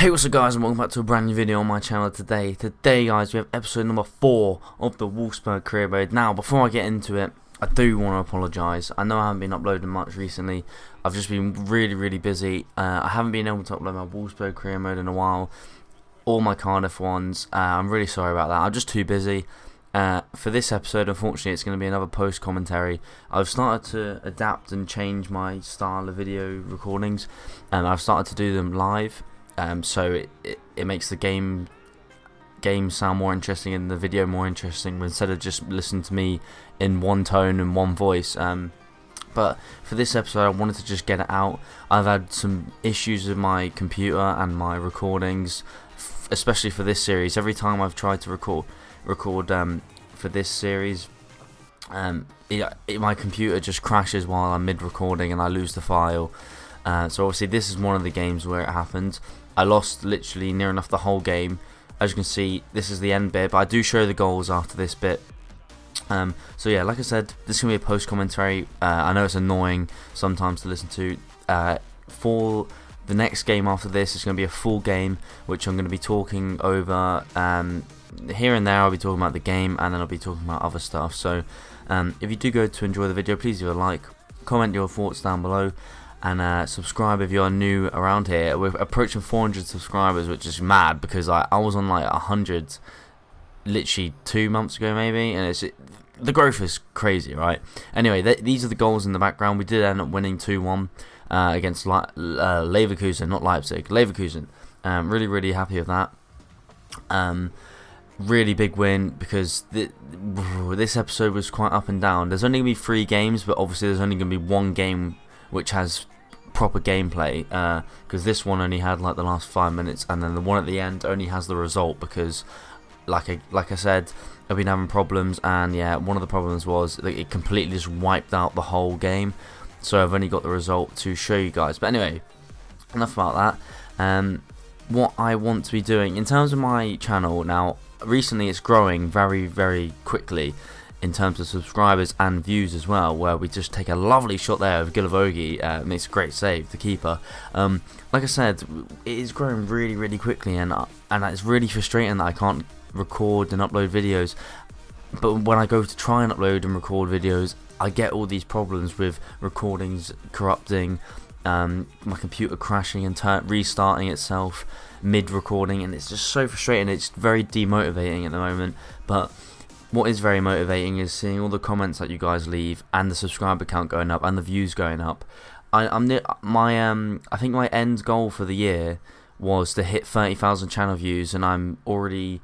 Hey, what's up guys, and welcome back to a brand new video on my channel today. Today guys, we have episode number 4 of the Wolfsburg career mode. Now, before I get into it, I do want to apologise. I know I haven't been uploading much recently. I've just been really busy. I haven't been able to upload my Wolfsburg career mode in a while. All my Cardiff ones. I'm really sorry about that. I'm just too busy. For this episode, unfortunately, it's going to be another post commentary. I've started to adapt and change my style of video recordings. I've started to do them live. So it makes the game sound more interesting and the video more interesting instead of just listening to me in one tone and one voice. But for this episode, I wanted to just get it out. I've had some issues with my computer and my recordings, especially for this series. Every time I've tried to record for this series, my computer just crashes while I'm mid-recording and I lose the file. So obviously this is one of the games where it happened. I lost literally near enough the whole game. As you can see, this is the end bit, but I do show the goals after this bit. So yeah, like I said, this is going to be a post commentary. I know it's annoying sometimes to listen to. For the next game after this, it's going to be a full game, which I'm going to be talking over. Here and there, I'll be talking about the game, and then I'll be talking about other stuff. So if you do go to enjoy the video, please give it a like, comment your thoughts down below. And subscribe if you are new around here. We're approaching 400 subscribers, which is mad because I was on like 100 literally 2 months ago maybe, and the growth is crazy, right? Anyway, these are the goals in the background. We did end up winning 2-1 against Leverkusen, not Leipzig, Leverkusen. Really happy with that. Really big win because this episode was quite up and down. There's only going to be 3 games, but obviously there's only going to be one game which has proper gameplay, because this one only had like the last 5 minutes, and then the one at the end only has the result because, like I said, I've been having problems, and yeah, one of the problems was that it completely just wiped out the whole game, so I've only got the result to show you guys. But anyway, enough about that. What I want to be doing in terms of my channel now, recently it's growing very quickly in terms of subscribers and views as well, where we just take a lovely shot there of Guilavogui, makes a great save, the keeper. Like I said, it is growing really quickly, and it's really frustrating that I can't record and upload videos, but when I go to try and upload and record videos, I get all these problems with recordings corrupting, my computer crashing and restarting itself mid-recording, and it's just so frustrating. It's very demotivating at the moment, but what is very motivating is seeing all the comments that you guys leave, and the subscriber count going up, and the views going up. I think my end goal for the year was to hit 30,000 channel views, and I'm already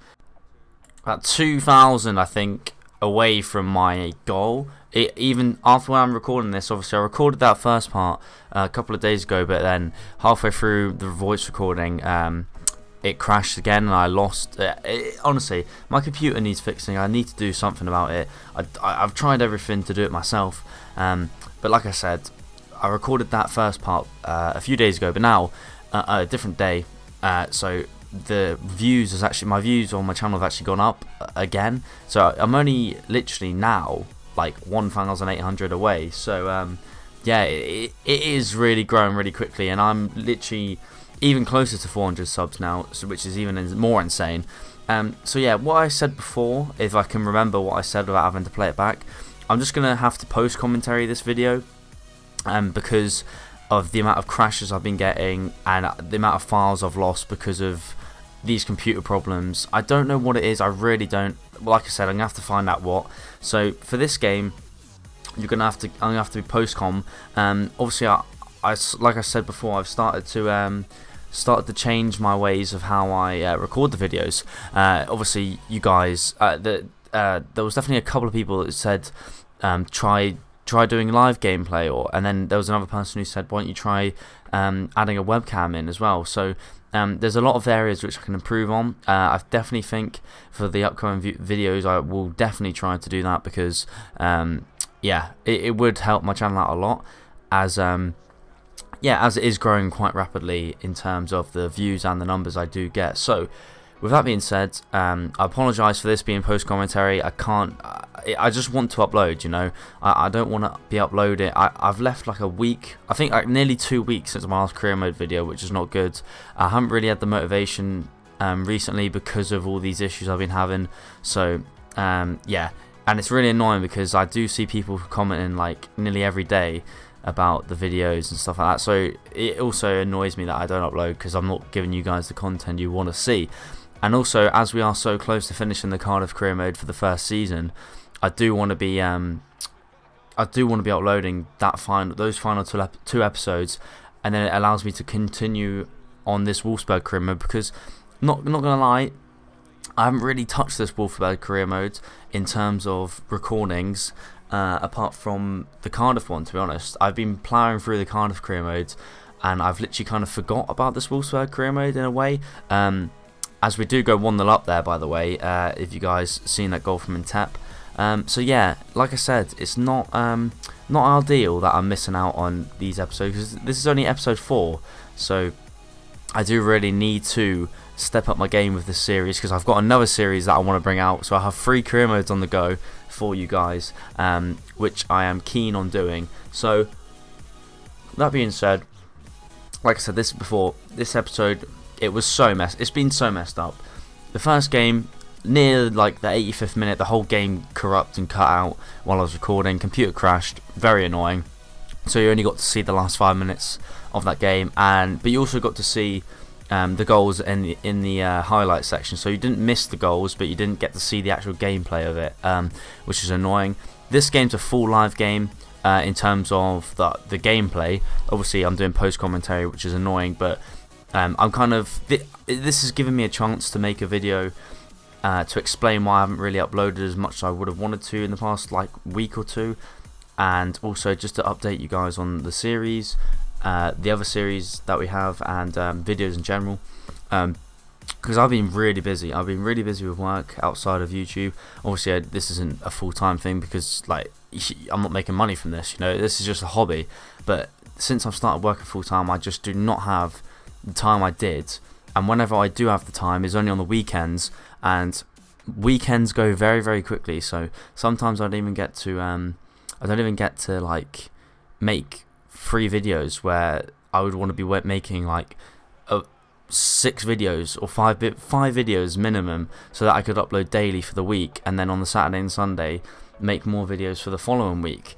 at 2,000, I think, away from my goal. Even after I'm recording this, obviously I recorded that first part a couple of days ago, but then halfway through the voice recording, it crashed again and I lost it. Honestly, my computer needs fixing. I need to do something about it. I've tried everything to do it myself, but like I said, I recorded that first part a few days ago, but now a different day, so the views is actually, my views on my channel have actually gone up again, so I'm only literally now like 1,800 away. So yeah, it is really growing really quickly, and I'm literally even closer to 400 subs now, which is even more insane. So yeah, what I said before, if I can remember what I said without having to play it back, I'm just going to have to post commentary this video, because of the amount of crashes I've been getting and the amount of files I've lost because of these computer problems. I don't know what it is, I really don't. Like I said, I'm going to have to find out what. So for this game, you're going to have to, I'm going to have to be post-com. Obviously, like I said before, I've started to change my ways of how I record the videos. Obviously, you guys, there was definitely a couple of people that said try doing live gameplay, and then there was another person who said, why don't you try adding a webcam in as well? So there's a lot of areas which I can improve on. I definitely think for the upcoming videos, I will definitely try to do that, because yeah, it would help my channel out a lot, as yeah, as it is growing quite rapidly in terms of the views and the numbers I do get. So With that being said, I apologise for this being post-commentary. I can't... I just want to upload, you know. I don't want to be uploading. I've left like a week, I think like nearly 2 weeks since my last career mode video, which is not good. I haven't really had the motivation recently because of all these issues I've been having. So, yeah. And it's really annoying because I do see people commenting like nearly every day about the videos and stuff like that. So it also annoys me that I don't upload because I'm not giving you guys the content you want to see. And also, as we are so close to finishing the Cardiff career mode for the first season, I do want to be uploading that those final two episodes, and then it allows me to continue on this Wolfsburg career mode, because not gonna lie, I haven't really touched this Wolfsburg career mode in terms of recordings, apart from the Cardiff one, to be honest. I've been ploughing through the Cardiff career mode and I've literally kind of forgot about this Wolfsburg career mode in a way. As we do go 1-0 up there, by the way, if you guys seen that goal from Intep. So yeah, like I said, it's not ideal that I'm missing out on these episodes, because this is only episode 4, so I do really need to step up my game with this series, because I've got another series that I want to bring out. So I have 3 career modes on the go for you guys, which I am keen on doing. So that being said, like I said this before, this episode, it was so messed. It's been so messed up. The first game, near like the 85th minute, the whole game corrupt and cut out while I was recording. Computer crashed, very annoying. So you only got to see the last 5 minutes of that game, but you also got to see the goals in the highlight section. So you didn't miss the goals, but you didn't get to see the actual gameplay of it, which is annoying. This game's a full live game in terms of the gameplay. Obviously, I'm doing post commentary, which is annoying, but I'm kind of this has given me a chance to make a video. To explain why I haven't really uploaded as much as I would have wanted to in the past like week or two, and also just to update you guys on the series, the other series that we have, and videos in general, because I've been really busy. I've been really busy with work outside of YouTube. Obviously this isn't a full-time thing, because like I'm not making money from this, you know, this is just a hobby. But since I've started working full-time, I just do not have the time I did, and whenever I do have the time is only on the weekends, and weekends go very, very quickly. So sometimes I don't even get to like make 3 videos where I would want to be making like 6 videos or 5 videos minimum, so that I could upload daily for the week, and then on the Saturday and Sunday make more videos for the following week.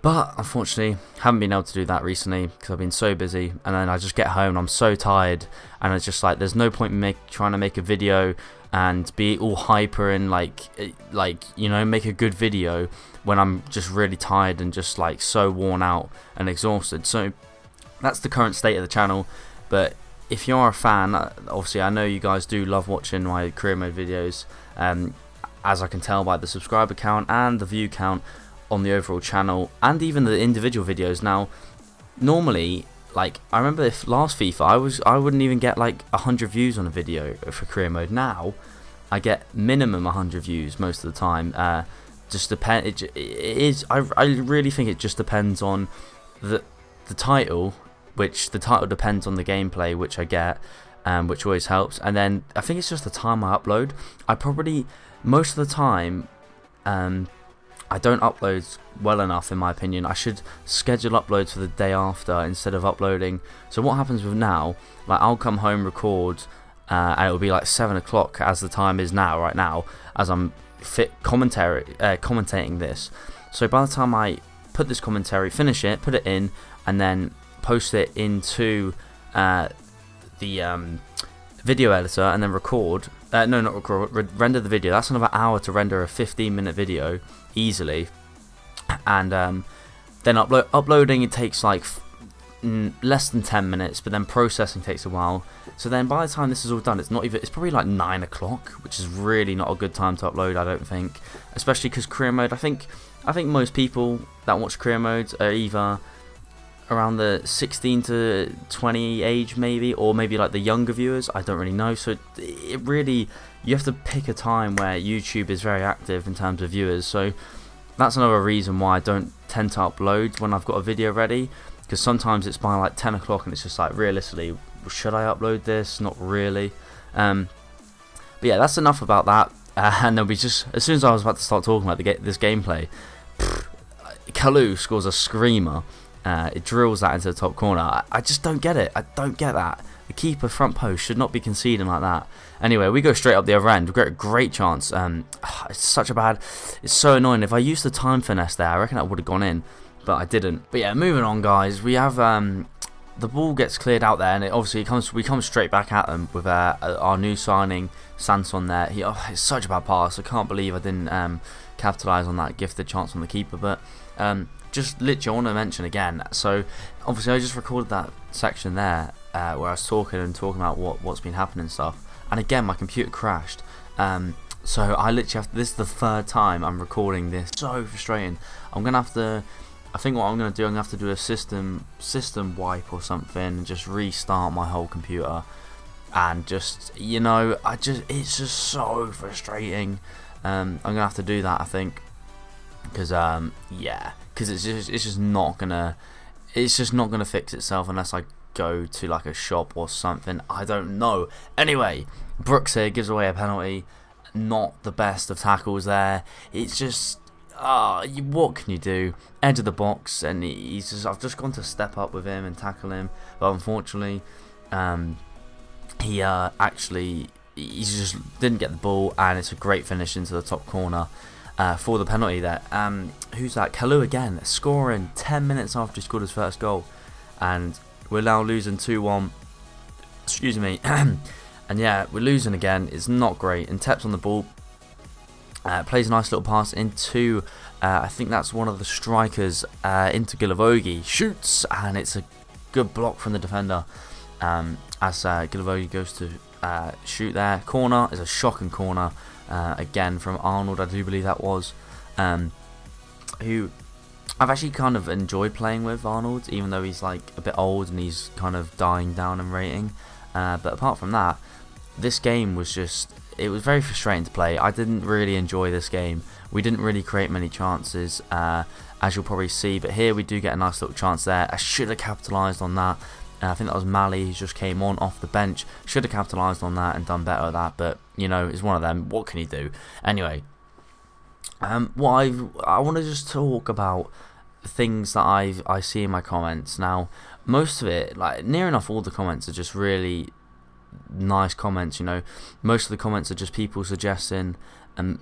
But unfortunately, haven't been able to do that recently because I've been so busy, and then I just get home and I'm so tired, and it's just like there's no point in trying to make a video and be all hyper and like you know, make a good video when I'm just really tired and just like so worn out and exhausted. So that's the current state of the channel. But if you are a fan, obviously I know you guys do love watching my career mode videos, as I can tell by the subscriber count and the view count on the overall channel, and even the individual videos. Now normally, like I remember if last FIFA I wouldn't even get like 100 views on a video for career mode. Now I get minimum 100 views most of the time. Just depend, I really think it just depends on the title, which the title depends on the gameplay, which I get, which always helps. And then I think it's just the time I upload. I probably most of the time I don't upload well enough, in my opinion. I should schedule uploads for the day after instead of uploading. So what happens with now, like I'll come home, record, and it'll be like 7 o'clock as the time is now, right now, as I'm commentating this. So by the time I put this commentary, finish it, put it in, and then post it into the video editor, and then record, render the video. That's another hour to render a 15-minute video easily, and then uploading, it takes like less than 10 minutes, but then processing takes a while. So then by the time this is all done, it's probably like 9 o'clock, which is really not a good time to upload, I don't think, especially because career mode, I think most people that watch career modes are either around the 16 to 20 age, maybe, or maybe like the younger viewers, I don't really know. So it really, you have to pick a time where YouTube is very active in terms of viewers. So that's another reason why I don't tend to upload when I've got a video ready, because sometimes it's by like 10 o'clock and it's just like, realistically, should I upload this? Not really. But yeah, that's enough about that. And then we just, as soon as I was about to start talking about this gameplay, Kalou scores a screamer. It drills that into the top corner. I just don't get it. I don't get that. The keeper front post should not be conceding like that. Anyway, we go straight up the other end. We've got a great chance. It's such a bad... It's so annoying. If I used the time finesse there, I reckon that would have gone in. But I didn't. But yeah, moving on, guys. We have... the ball gets cleared out there, and it obviously we come straight back at them with our new signing Sanson there. It's such a bad pass. I can't believe I didn't capitalise on that gifted chance from the keeper. But just literally, I want to mention again. So obviously, I just recorded that section there where I was talking about what's been happening and stuff. And again, my computer crashed. So I literally have to, this is the third time I'm recording this. So frustrating. I'm gonna have to. I think what I'm gonna have to do a system wipe or something, and just restart my whole computer, and just it's just so frustrating. I'm gonna have to do that, I think, because yeah, because it's just not gonna fix itself unless I go to like a shop or something. I don't know. Anyway, Brooks here gives away a penalty. Not the best of tackles there. It's just. What can you do? Edge of the box, and he's just, I've just gone to step up with him and tackle him, but unfortunately, he just didn't get the ball, and it's a great finish into the top corner for the penalty there. Who's that? Kalou again, scoring 10 minutes after he scored his first goal, and we're now losing 2-1. Excuse me. And yeah, we're losing again. It's not great. And Tep's on the ball. Plays a nice little pass into, I think that's one of the strikers, into Guilavogui. Shoots, and it's a good block from the defender as Guilavogui goes to shoot there. Corner is a shocking corner, again from Arnold, I do believe that was, who I've actually kind of enjoyed playing with, Arnold, even though he's like a bit old and he's kind of dying down in rating. But apart from that, this game was just... It was very frustrating to play. I didn't really enjoy this game. We didn't really create many chances, as you'll probably see. But here we do get a nice little chance there. I should have capitalised on that. I think that was Mali who just came on off the bench. Should have capitalised on that and done better at that. But, you know, it's one of them. What can you do? Anyway, I want to just talk about things that I see in my comments. Now, most of it, like near enough all the comments are just really... nice comments, you know. Most of the comments are just people suggesting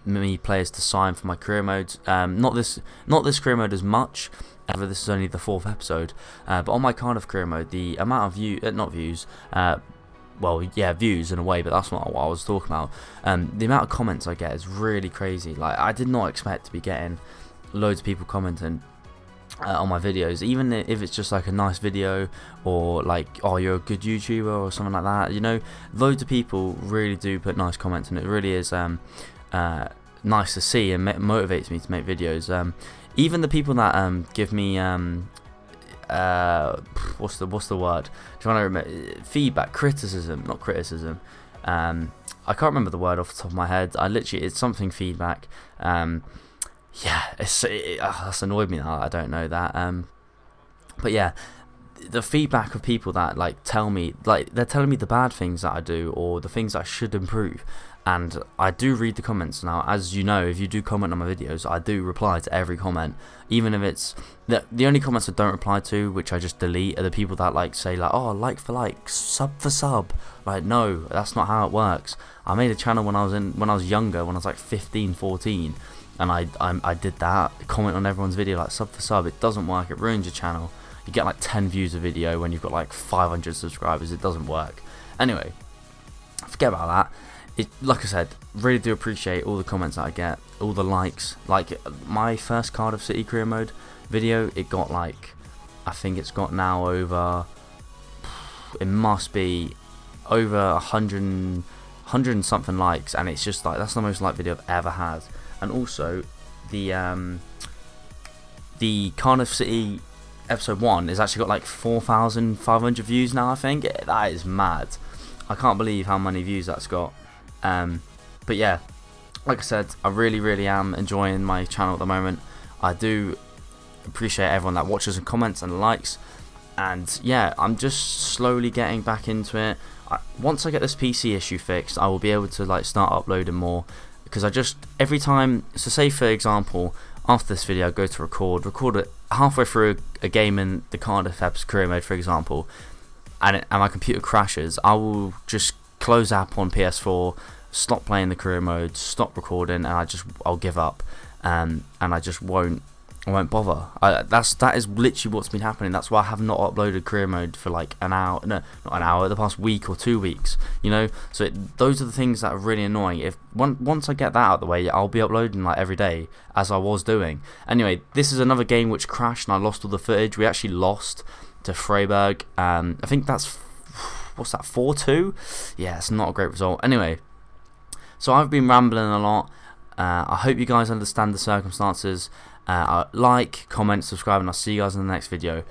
me players to sign for my career modes. Not this career mode as much. However, this is only the 4th episode. But on my Cardiff career mode, the amount of views in a way, but that's not what I was talking about. The amount of comments I get is really crazy. Like I did not expect to be getting loads of people commenting. On my videos, even if it's just like a nice video or like, oh, you're a good YouTuber or something like that, you know, loads of people really do put nice comments, and it really is nice to see, and motivates me to make videos. Even the people that give me what's the word? Trying to remember, feedback, criticism, not criticism. I can't remember the word off the top of my head. It's something feedback. Yeah, that's annoyed me that I don't know that. But yeah, the feedback of people that like tell me, like they're telling me the bad things that I do or the things I should improve, and I do read the comments now. As you know, if you do comment on my videos, I do reply to every comment, even if it's the only comments I don't reply to, which I just delete, are the people that like say like, oh, like for like, sub for sub. Like no, that's not how it works. I made a channel when I was like 15, 14. And I did that, comment on everyone's video like sub for sub. It doesn't work, it ruins your channel. You get like 10 views a video when you've got like 500 subscribers, it doesn't work. Anyway, forget about that. Like I said, really do appreciate all the comments that I get, all the likes. Like my first Cardiff City career mode video, it got like, I think it's got now over, it must be over 100 and something likes, and it's just like, that's the most liked video I've ever had. And also, the Cardiff City episode 1 has actually got like 4,500 views now, I think. That is mad. I can't believe how many views that's got. But yeah, like I said, I really, really am enjoying my channel at the moment. I do appreciate everyone that watches and comments and likes. And yeah, I'm just slowly getting back into it. Once I get this PC issue fixed, I will be able to like start uploading more, because I just every time, so say for example after this video I go to record it halfway through a game in the Cardiff Eps career mode for example, and my computer crashes, I will just close app on PS4, stop playing the career mode, stop recording, and I'll give up, and I won't bother. That is literally what's been happening. That's why I have not uploaded career mode for like an hour, no, not an hour, the past week or 2 weeks, you know. So those are the things that are really annoying. If once I get that out of the way, I'll be uploading like every day as I was doing. Anyway, this is another game which crashed and I lost all the footage. We actually lost to Freiburg. I think that's, what's that, 4-2? Yeah, it's not a great result. Anyway, so I've been rambling a lot. I hope you guys understand the circumstances. Like, comment, subscribe, and I'll see you guys in the next video.